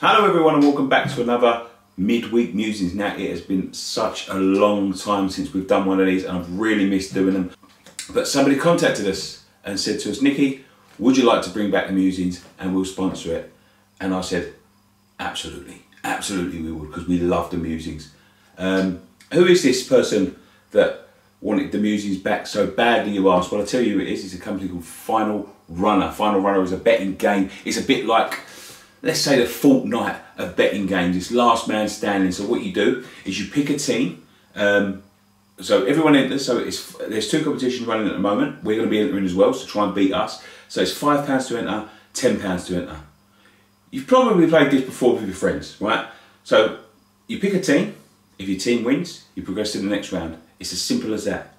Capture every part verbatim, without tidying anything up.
Hello everyone and welcome back to another midweek musings. Now it has been such a long time since we've done one of these and I've really missed doing them. But somebody contacted us and said to us, Nikki, would you like to bring back the musings and we'll sponsor it? And I said, absolutely, absolutely we would, because we love the musings. Um, who is this person that wanted the musings back so badly, you asked? Well, I'll tell you who it is. It's a company called Final Runner. Final Runner is a betting game. It's a bit like, let's say, the fortnight of betting games. It's last man standing. So what you do is you pick a team. Um, so everyone enters. So it's, there's two competitions running at the moment. We're going to be entering as well, so try and beat us. So it's five pounds to enter, ten pounds to enter. You've probably played this before with your friends, right? So you pick a team. If your team wins, you progress to the next round. It's as simple as that.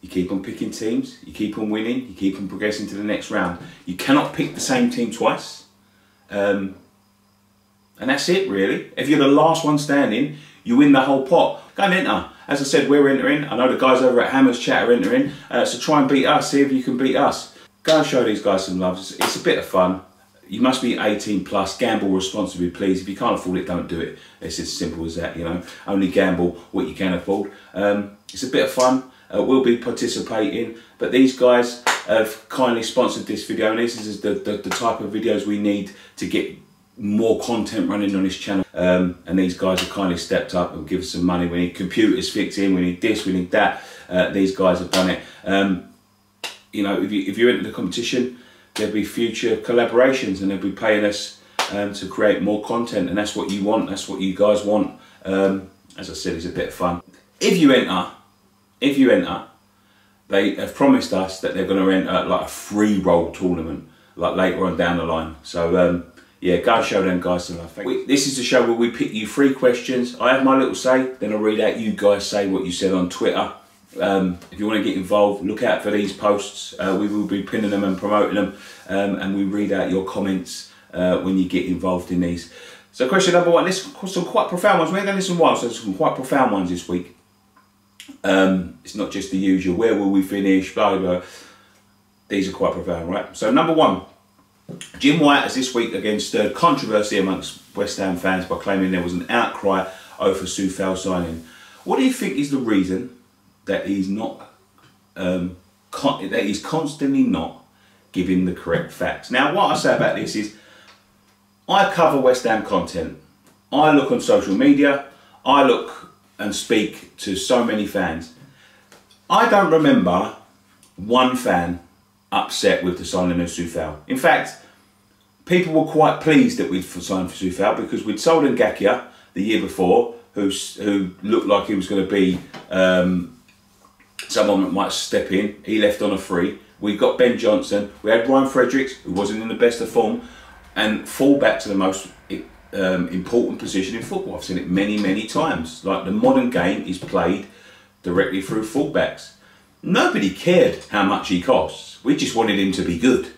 You keep on picking teams. You keep on winning. You keep on progressing to the next round. You cannot pick the same team twice. Um, and that's it really. If you're the last one standing, you win the whole pot. Go and enter. As I said, we're entering. I know the guys over at Hammers Chat are entering, uh, so try and beat us, see if you can beat us. Go and show these guys some love. It's, it's a bit of fun. You must be eighteen plus, gamble responsibly please. If you can't afford it, don't do it. It's as simple as that, you know. Only gamble what you can afford. Um, it's a bit of fun. Uh, we'll be participating, but these guys have kindly sponsored this video, and this is the, the, the type of videos we need to get more content running on this channel. Um, and these guys have kindly stepped up and give us some money. We need computers fixed in, we need this, we need that. Uh, these guys have done it. Um, you know, if, you, if you're into the competition, there'll be future collaborations and they'll be paying us um, to create more content, and that's what you want, that's what you guys want. Um, as I said, it's a bit of fun. If you enter, if you enter, they have promised us that they're going to enter like a free roll tournament, like later on down the line. So um, yeah, go and show them guys some love. This is the show where we pick you three questions. I have my little say, then I read out you guys say what you said on Twitter. Um, if you want to get involved, look out for these posts. Uh, we will be pinning them and promoting them, um, and we read out your comments uh, when you get involved in these. So question number one, this is some quite profound ones. We haven't done this in a while, so there's some quite profound ones this week. Um, it's not just the usual, where will we finish, blah, blah, blah. These are quite profound, right? So number one, Jim White has this week again stirred controversy amongst West Ham fans by claiming there was an outcry over Soufell signing. What do you think is the reason that he's not, um, con that he's constantly not giving the correct facts? Now, what I say about this is, I cover West Ham content. I look on social media, I look and speak to so many fans. I don't remember one fan upset with the signing of Soufell. In fact, people were quite pleased that we'd signed for Soufell, because we'd sold Ngakia the year before, who, who looked like he was going to be um, someone that might step in. He left on a free. We got Ben Johnson. We had Ryan Fredericks, who wasn't in the best of form, and fall back to the most Um, important position in football. I've seen it many, many times. Like, the modern game is played directly through fullbacks. Nobody cared how much he costs. We just wanted him to be good.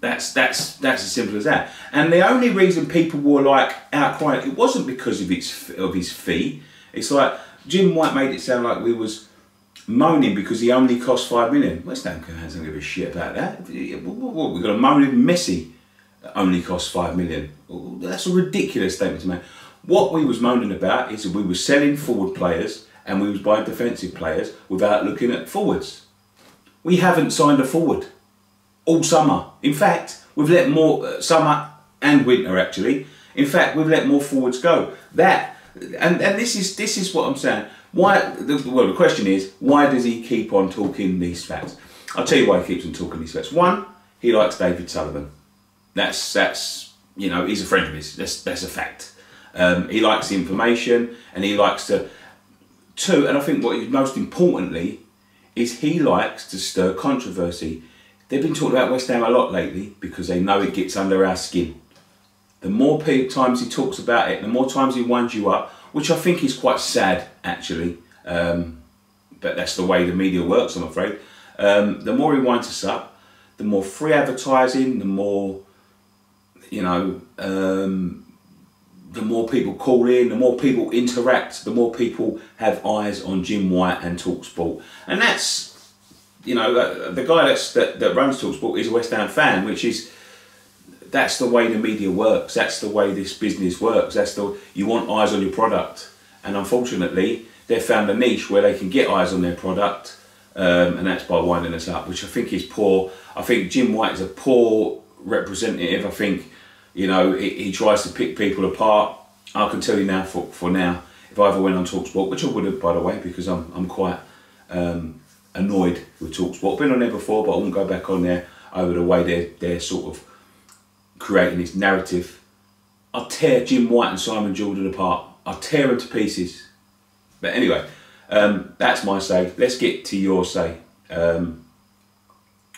That's that's that's as simple as that. And the only reason people were like outcrying, it wasn't because of its of his fee. It's like Jim White made it sound like we was moaning because he only cost five million. West Ham fans don't give a shit about that. We're gonna moan at Messi only cost five million. That's a ridiculous statement to make. What we was moaning about is that we were selling forward players and we was buying defensive players without looking at forwards. We haven't signed a forward all summer. In fact, we've let more uh, summer and winter actually. In fact, we've let more forwards go. That and and this is this is what I'm saying. Why? The, well, the question is, why does he keep on talking these facts? I'll tell you why he keeps on talking these facts. One, he likes David Sullivan. That's, that's, you know, he's a friend of his. That's, that's a fact. Um, he likes the information and he likes to, too, and I think what is most importantly is he likes to stir controversy. They've been talking about West Ham a lot lately because they know it gets under our skin. The more times he talks about it, the more times he winds you up, which I think is quite sad, actually. Um, but that's the way the media works, I'm afraid. Um, the more he winds us up, the more free advertising, the more... You know, um, the more people call in, the more people interact, the more people have eyes on Jim White and Talksport. And that's, you know, the, the guy that's, that, that runs Talksport is a West Ham fan, which is that's the way the media works. That's the way this business works. That's the you want eyes on your product, and unfortunately, they've found a niche where they can get eyes on their product, um, and that's by winding us up, which I think is poor. I think Jim White is a poor representative. I think, you know, he, he tries to pick people apart. I can tell you now, for for now, if I ever went on Talksport, which I wouldn't, by the way, because I'm I'm quite um, annoyed with Talksport. I've been on there before, but I wouldn't go back on there over the way they're they're sort of creating this narrative. I'll tear Jim White and Simon Jordan apart. I'll tear them to pieces. But anyway, um, that's my say. Let's get to your say, um,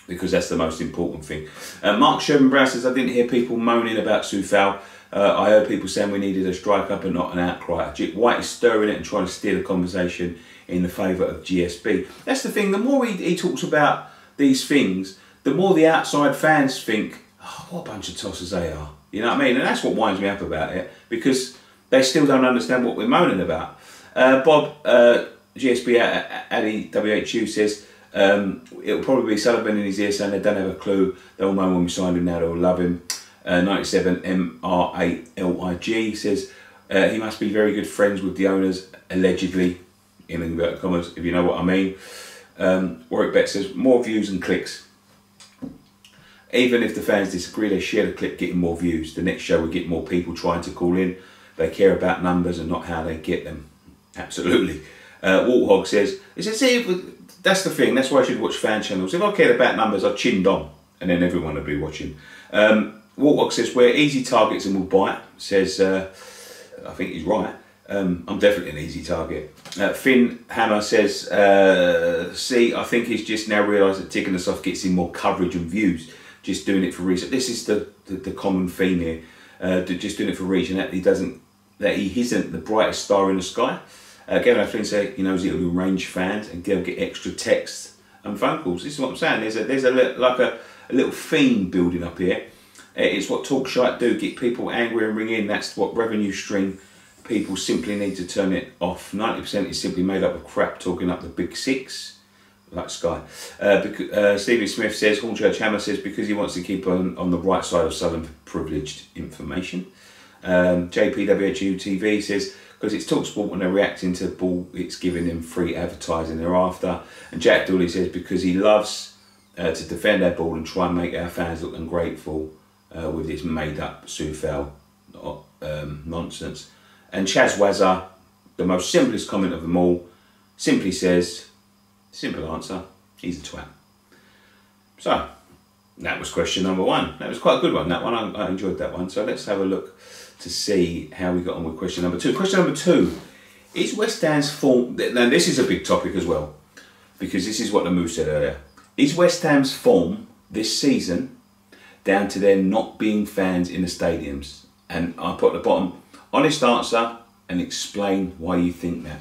because that's the most important thing. Uh, Mark Sherman-Brown says, I didn't hear people moaning about Soufell. Uh, I heard people saying we needed a striker but not an outcry. White is stirring it and trying to steer the conversation in the favour of G S B. That's the thing. The more he, he talks about these things, the more the outside fans think, oh, what a bunch of tossers they are. You know what I mean? And that's what winds me up about it, because they still don't understand what we're moaning about. Uh, Bob, uh, G S B Addy W H U says, um, it'll probably be Sullivan in his ear saying they don't have a clue. They'll know when we signed him, now they'll love him. Uh, ninety-seven M R A L I G says, uh, he must be very good friends with the owners, allegedly, in inverted commas, if you know what I mean. Um, Warwick Betts says, more views and clicks. Even if the fans disagree, they share the clip, getting more views. The next show we get more people trying to call in. They care about numbers and not how they get them. Absolutely. Uh, Walt Hogg says, "Is it? See, that's the thing. That's why I should watch fan channels. If I cared about numbers, I'd chinned on, and then everyone would be watching." Um, Walt Hogg says, "We're easy targets and we'll bite." Says, uh, I think he's right. Um, I'm definitely an easy target. Uh, Finn Hammer says, uh, "See, I think he's just now realised that ticking us off gets him more coverage and views. Just doing it for reach." This is the, the the common theme here. Uh, just doing it for reach, and that he doesn't. That he isn't the brightest star in the sky. Uh, Gavin O'Flynn said he knows it'll arrange fans and they'll get extra texts and phone calls. This is what I'm saying. There's a there's a like a, a little theme building up here. It's what talk shite do, get people angry and ring in. That's what revenue stream. People simply need to turn it off. ninety percent is simply made up of crap talking up the big six, like Sky. Uh, because, uh, Stephen Smith says Hornchurch Hammer says because he wants to keep on on the right side of Southern privileged information. Um, J P W H U T V says, because it's Talksport when they're reacting to the ball, it's giving them free advertising thereafter. And Jack Dooley says, because he loves uh, to defend our ball and try and make our fans look ungrateful uh, with this made up Soufell um, nonsense. And Chaz Wazza, the most simplest comment of them all, simply says, simple answer, he's a twat. So, that was question number one. That was quite a good one, that one. I, I enjoyed that one. So let's have a look to see how we got on with question number two. Question number two, is West Ham's form, now this is a big topic as well, because this is what the Moo said earlier. Is West Ham's form this season down to their not being fans in the stadiums? And I put at the bottom, honest answer and explain why you think that.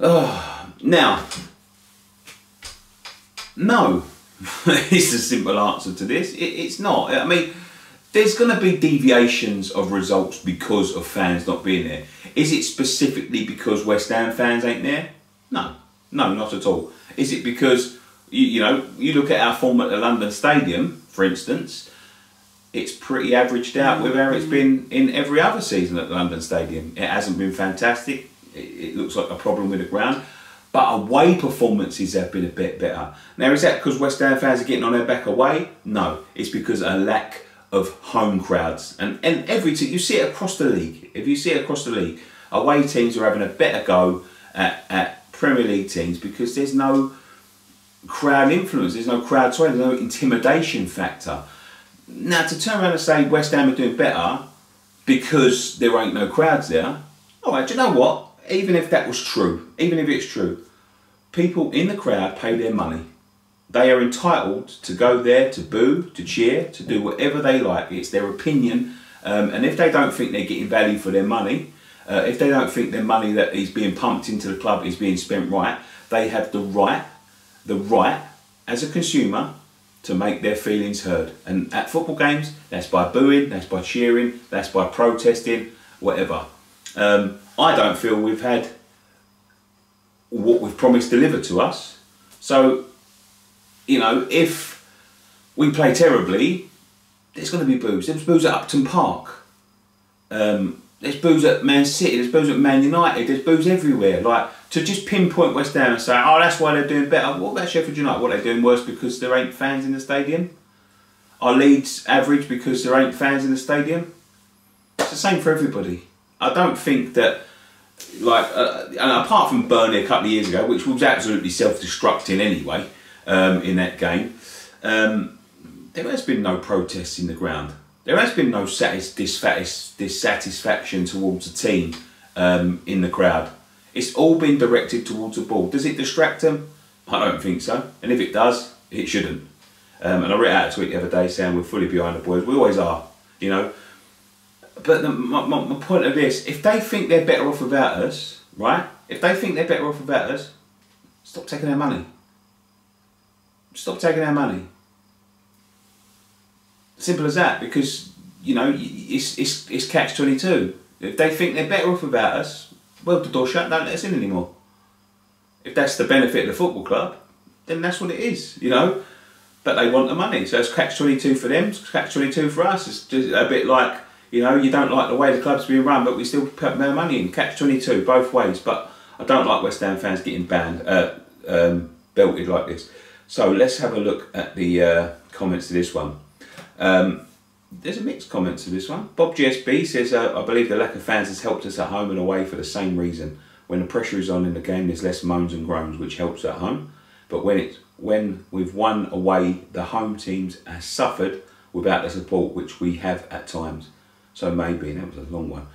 Oh, now, no, it's a simple answer to this. It, it's not, I mean, there's going to be deviations of results because of fans not being there. Is it specifically because West Ham fans ain't there? No. No, not at all. Is it because, you, you know, you look at our form at the London Stadium, for instance, it's pretty averaged out with how it's been in every other season at the London Stadium. It hasn't been fantastic. It, it looks like a problem with the ground. But away performances have been a bit better. Now, is that because West Ham fans are getting on their back away? No. It's because of a lack of home crowds, and and every team, you see it across the league. If you see it across the league, away teams are having a better go at, at Premier League teams because there's no crowd influence, there's no crowd sway, there's no intimidation factor. Now to turn around and say West Ham are doing better because there ain't no crowds there. All right, do you know what? Even if that was true, even if it's true, people in the crowd pay their money. They are entitled to go there, to boo, to cheer, to do whatever they like. It's their opinion. Um, and if they don't think they're getting value for their money, uh, if they don't think their money that is being pumped into the club is being spent right, they have the right, the right, as a consumer, to make their feelings heard. And at football games, that's by booing, that's by cheering, that's by protesting, whatever. Um, I don't feel we've had what we've promised delivered to us. So, you know, if we play terribly, there's going to be boos. There's boos at Upton Park. Um, there's boos at Man City. There's boos at Man United. There's boos everywhere. Like, to just pinpoint West Ham and say, oh, that's why they're doing better. What about Sheffield United? What, they're doing worse because there ain't fans in the stadium? Are Leeds average because there ain't fans in the stadium? It's the same for everybody. I don't think that, like, uh, and apart from Burnley a couple of years ago, which was absolutely self-destructing anyway, um, in that game, um, there has been no protests in the ground. There has been no satis dissatis dissatisfaction towards the team um, in the crowd. It's all been directed towards the ball. Does it distract them? I don't think so. And if it does, it shouldn't. Um, and I read out a tweet the other day saying we're fully behind the boys. We always are, you know. But the, my, my, my point of this, if they think they're better off without us, right? If they think they're better off without us, stop taking our money. Stop taking our money. Simple as that, because, you know, it's, it's, it's catch twenty-two. If they think they're better off without us, well, the door shut, don't let us in anymore. If that's the benefit of the football club, then that's what it is, you know. But they want the money, so it's catch twenty-two for them, it's catch twenty-two for us. It's just a bit like, you know, you don't like the way the club's being run, but we still put their money in. Catch twenty-two, both ways. But I don't like West Ham fans getting banned, uh, um, belted like this. So let's have a look at the uh, comments to this one. Um, there's a mixed comment to this one. Bob G S B says, uh, I believe the lack of fans has helped us at home and away for the same reason. When the pressure is on in the game, there's less moans and groans, which helps at home. But when, it, when we've won away, the home teams have suffered without the support, which we have at times. So maybe, and that was a long one.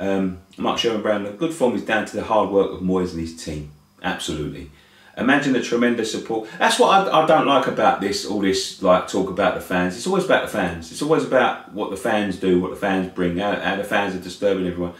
Um, Mark Sherman-Brown, good form is down to the hard work of Moyes and his team. Absolutely. Imagine the tremendous support. That's what I, I don't like about this, all this like talk about the fans. It's always about the fans. It's always about what the fans do, what the fans bring, how, how the fans are disturbing everyone.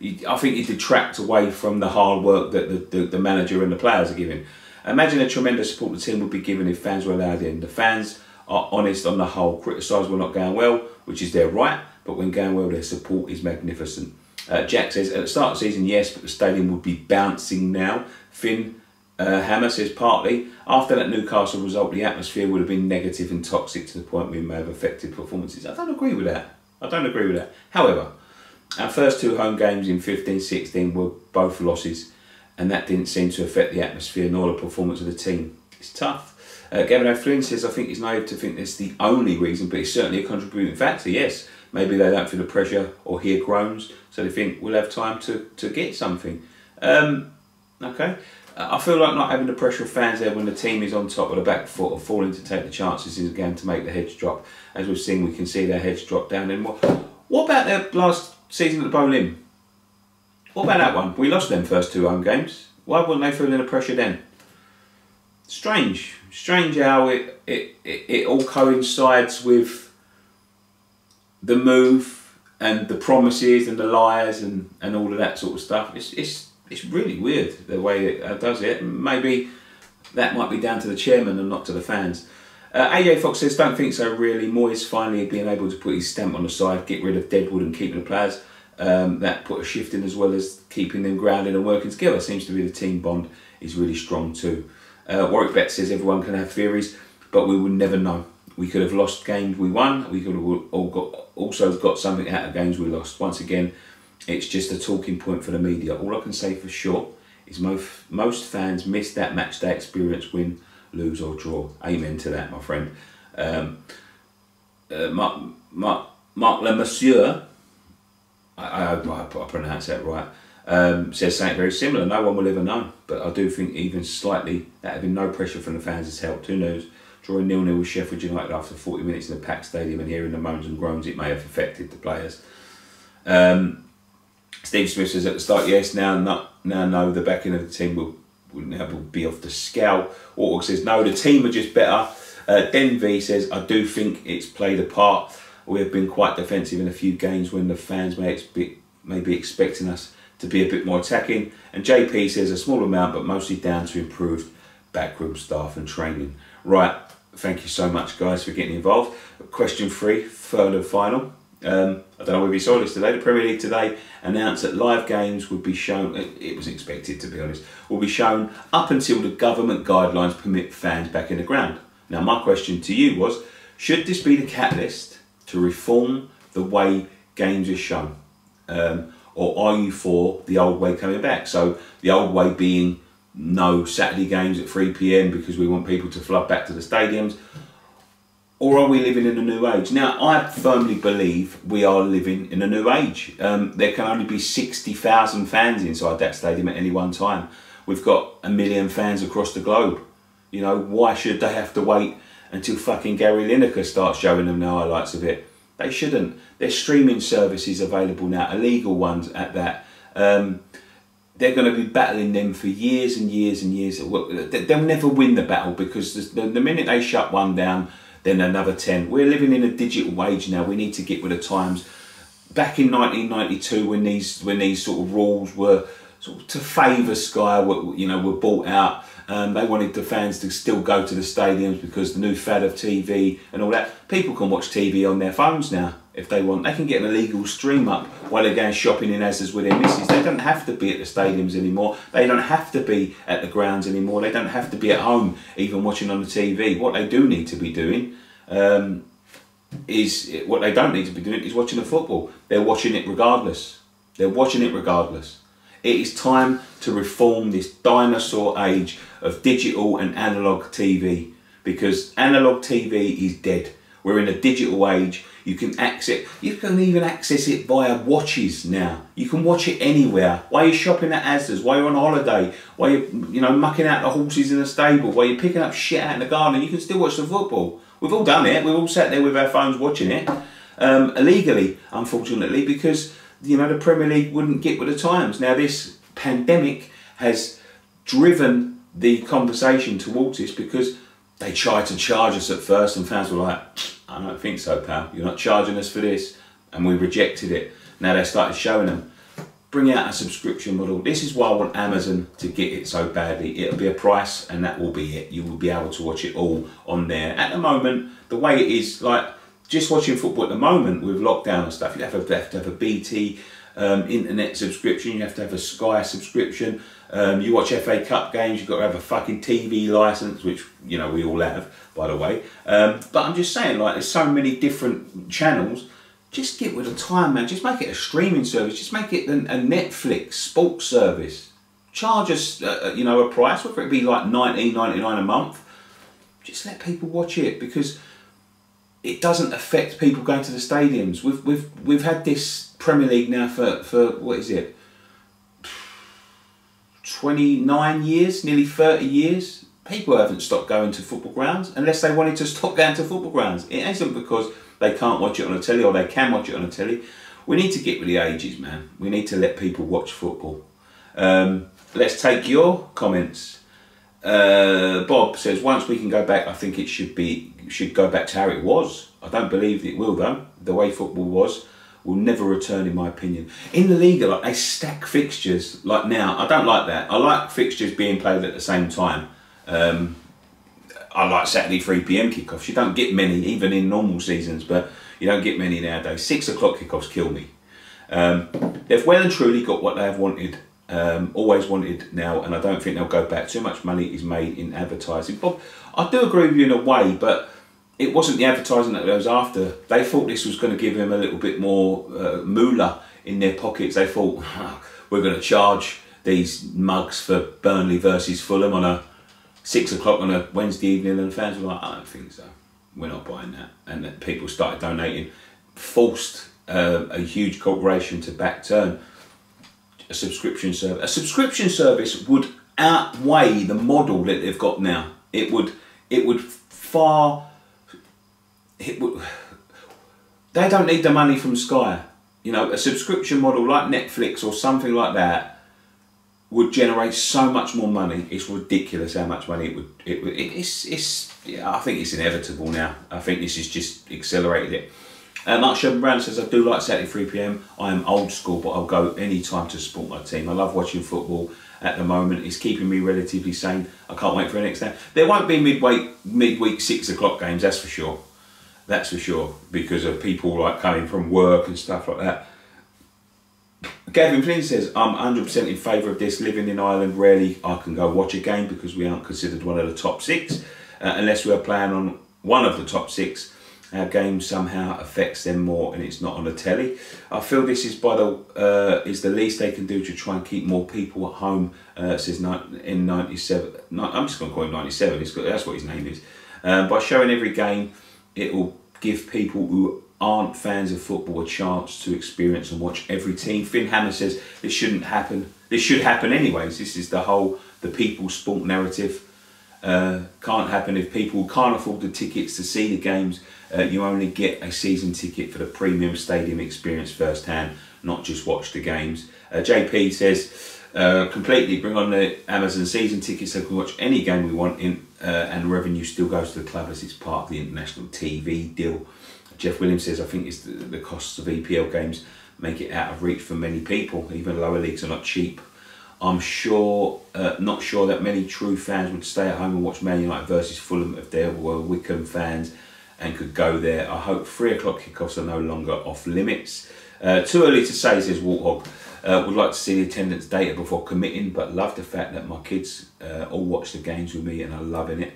You, I think you detract away from the hard work that the, the, the manager and the players are giving. Imagine the tremendous support the team would be given if fans were allowed in. The fans are honest on the whole. Criticise when not going well, which is their right, but when going well, their support is magnificent. Uh, Jack says, at the start of the season, yes, but the stadium would be bouncing now. Finn Uh, Hammer says, partly, after that Newcastle result, the atmosphere would have been negative and toxic to the point we may have affected performances. I don't agree with that. I don't agree with that. However, our first two home games in fifteen sixteen were both losses, and that didn't seem to affect the atmosphere nor the performance of the team. It's tough. Uh, Gavin O'Flynn says, I think it's naive to think that's the only reason, but it's certainly a contributing factor, yes. Maybe they don't feel the pressure or hear groans, so they think we'll have time to, to get something. Um, okay. I feel like not having the pressure of fans there when the team is on top of the back foot or falling to take the chances is going to make the heads drop. As we've seen, we can see their heads drop down. And what, what about their last season at the Boleyn? What about that one? We lost them first two home games. Why weren't they feeling the pressure then? Strange. Strange how it, it, it, it all coincides with the move and the promises and the lies and, and all of that sort of stuff. It's... it's It's really weird the way it does it. Maybe that might be down to the chairman and not to the fans. Uh, A J Fox says, don't think so really. Moyes finally being able to put his stamp on the side, get rid of Deadwood and keeping the players. Um, that put a shift in as well as keeping them grounded and working together. Seems to be the team bond is really strong too. Uh, Warwick Betts says, everyone can have theories, but we would never know. We could have lost games we won. We could have all got, also got something out of games we lost. Once again, it's just a talking point for the media. All I can say for sure is most, most fans miss that match day experience, win, lose or draw. Amen to that, my friend. Um, uh, Mark, Mark, Mark Le Monsieur, I hope I, I, I pronounce that right, um, says something very similar. No one will ever know, but I do think even slightly that having no pressure from the fans has helped. Who knows? Drawing nil nil with Sheffield United after forty minutes in a packed stadium and hearing the moans and groans, it may have affected the players. Um, Steve Smith says at the start, yes, now no, now no, the backing of the team will, will now be off the scowl. Ortog says, no, the team are just better. Uh, Denvey says, I do think it's played a part. We have been quite defensive in a few games when the fans may, expe may be expecting us to be a bit more attacking. And J P says, a small amount, but mostly down to improved backroom staff and training. Right, thank you so much, guys, for getting involved. Question three, third and final. Um, I don't know whether you saw this today, the Premier League today announced that live games would be shown, it was expected to be honest, will be shown up until the government guidelines permit fans back in the ground. Now my question to you was, should this be the catalyst to reform the way games is shown? Um, or are you for the old way coming back? So the old way being no Saturday games at three p m because we want people to flood back to the stadiums. Or are we living in a new age? Now, I firmly believe we are living in a new age. Um, there can only be sixty thousand fans inside that stadium at any one time. We've got a million fans across the globe. You know, why should they have to wait until fucking Gary Lineker starts showing them the highlights of it? They shouldn't. There's streaming services available now, illegal ones at that. Um, they're going to be battling them for years and years and years. They'll never win the battle because the minute they shut one down, then another ten. We're living in a digital age now. We need to get with the times. Back in nineteen ninety-two, when these when these sort of rules were sort of to favour Sky, were, you know, were bought out. Um, they wanted the fans to still go to the stadiums because the new fad of T V and all that. People can watch T V on their phones now if they want. They can get an illegal stream up while they're going shopping in Asda's with their missus. They don't have to be at the stadiums anymore. They don't have to be at the grounds anymore. They don't have to be at home even watching on the T V. What they do need to be doing um, is, what they don't need to be doing is watching the football. They're watching it regardless. They're watching it regardless. It is time to reform this dinosaur age of digital and analog T V, because analog T V is dead. We're in a digital age. You can access, you can even access it via watches now. You can watch it anywhere. While you're shopping at Asda's, while you're on holiday, while you're you know mucking out the horses in the stable, while you're picking up shit out in the garden, you can still watch the football. We've all done it. We've all sat there with our phones watching it um, illegally, unfortunately, because. You know, the Premier League wouldn't get with the times. Now, this pandemic has driven the conversation towards this because they tried to charge us at first and fans were like, I don't think so, pal. You're not charging us for this. And we rejected it. Now they started showing them. Bring out a subscription model. This is why I want Amazon to get it so badly. It'll be a price and that will be it. You will be able to watch it all on there. At the moment, the way it is, like, just watching football at the moment with lockdown and stuff, you have to have, to have a B T um, internet subscription, you have to have a Sky subscription, um, you watch F A Cup games, you've got to have a fucking T V licence, which, you know, we all have, by the way. Um, but I'm just saying, like, there's so many different channels. Just get with the time, man. Just make it a streaming service. Just make it a Netflix sports service. Charge us, uh, you know, a price, whether it be like nineteen ninety-nine a month. Just let people watch it, because it doesn't affect people going to the stadiums. We've we've we've had this Premier League now for for what is it? twenty-nine years, nearly thirty years. People haven't stopped going to football grounds unless they wanted to stop going to football grounds. It isn't because they can't watch it on a telly or they can watch it on a telly. We need to get with the ages, man. We need to let people watch football. Um, let's take your comments. Uh, Bob says, once we can go back, I think it should be should go back to how it was. I don't believe it will though. The way football was will never return, in my opinion. In the Liga, like, they stack fixtures like now. I don't like that. I like fixtures being played at the same time. Um, I like Saturday three p m kickoffs. You don't get many, even in normal seasons, but you don't get many nowadays. Six o'clock kickoffs kill me. Um, they've well and truly got what they have wanted. Um, always wanted now, and I don't think they'll go back. Too much money is made in advertising. Bob, I do agree with you in a way, but it wasn't the advertising that was after. They thought this was going to give them a little bit more uh, moolah in their pockets. They thought, we're going to charge these mugs for Burnley versus Fulham on a six o'clock on a Wednesday evening, and fans were like, I don't think so. We're not buying that. And that people started donating, forced uh, a huge corporation to back turn. A subscription service. A subscription service would outweigh the model that they've got now. It would. It would far. It would. They don't need the money from Sky. You know, a subscription model like Netflix or something like that would generate so much more money. It's ridiculous how much money it would. It would. It, it's. It's. Yeah, I think it's inevitable now. I think this has just accelerated it. Uh, Mark Sherman Brown says, I do like Saturday three p m. I am old school, but I'll go any time to support my team. I love watching football at the moment. It's keeping me relatively sane. I can't wait for the next day. There won't be midweek, midweek six o'clock games, that's for sure. That's for sure, because of people like coming from work and stuff like that. Gavin Flynn says, I'm one hundred percent in favour of this. Living in Ireland, rarely I can go watch a game because we aren't considered one of the top six, uh, unless we are playing on one of the top six. our game somehow affects them more and it's not on the telly. I feel this is by the uh, is the least they can do to try and keep more people at home. Uh, says in ninety-seven. I'm just going to call him ninety-seven. It's got, that's what his name is. Uh, by showing every game, it will give people who aren't fans of football a chance to experience and watch every team. Finn Hammer says this shouldn't happen. This should happen anyways. This is the whole the people sport narrative. Uh, can't happen if people can't afford the tickets to see the games. Uh, you only get a season ticket for the premium stadium experience firsthand, not just watch the games. Uh, J P says, uh, completely bring on the Amazon season tickets so we can watch any game we want in, uh, and revenue still goes to the club as it's part of the international T V deal. Jeff Williams says, I think it's the, the costs of E P L games make it out of reach for many people. Even lower leagues are not cheap. I'm sure, uh, not sure that many true fans would stay at home and watch Man United versus Fulham if there were Wickham fans and could go there. I hope three o'clock kickoffs are no longer off limits. Uh, too early to say, says Warthog. Uh, would like to see the attendance data before committing, but love the fact that my kids uh, all watch the games with me and are loving it.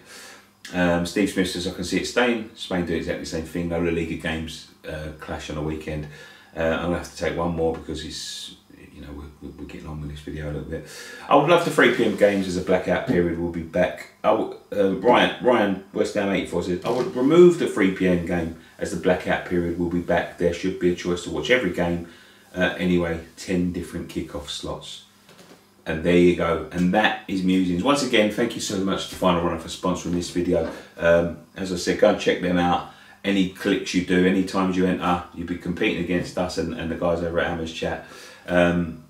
Um, Steve Smith says, I can see it staying. Spain do exactly the same thing. No La Liga games uh, clash on a weekend. Uh, I'm going to have to take one more because it's, you know, we're, we're getting on with this video a little bit. I would love the three p m games as a blackout period. We'll be back. I would, uh, Ryan, Ryan, West Ham eighty-four says, I would remove the three p m game as the blackout period. We'll be back. There should be a choice to watch every game. Uh, anyway, ten different kickoff slots. And there you go, and that is Musings. Once again, thank you so much to Final Runner for sponsoring this video. Um, as I said, go and check them out. Any clicks you do, any times you enter, you'll be competing against us and, and the guys over at Hammers Chat. Um,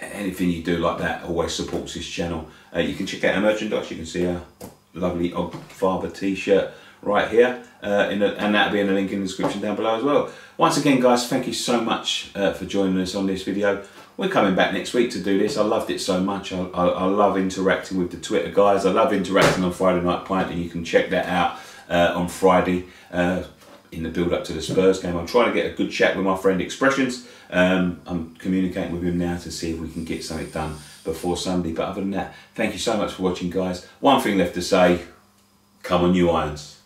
anything you do like that always supports this channel. Uh, you can check out our merchandise. You can see our lovely Og Father t-shirt right here, uh, in a, and that'll be in the link in the description down below as well. Once again, guys, thank you so much uh, for joining us on this video. We're coming back next week to do this. I loved it so much. I, I, I love interacting with the Twitter guys. I love interacting on Friday Night Pint, and you can check that out uh, on Friday uh, in the build-up to the Spurs game. I'm trying to get a good chat with my friend Expressions. Um, I'm communicating with him now to see if we can get something done before Sunday. But other than that, thank you so much for watching, guys. One thing left to say, come on you Irons.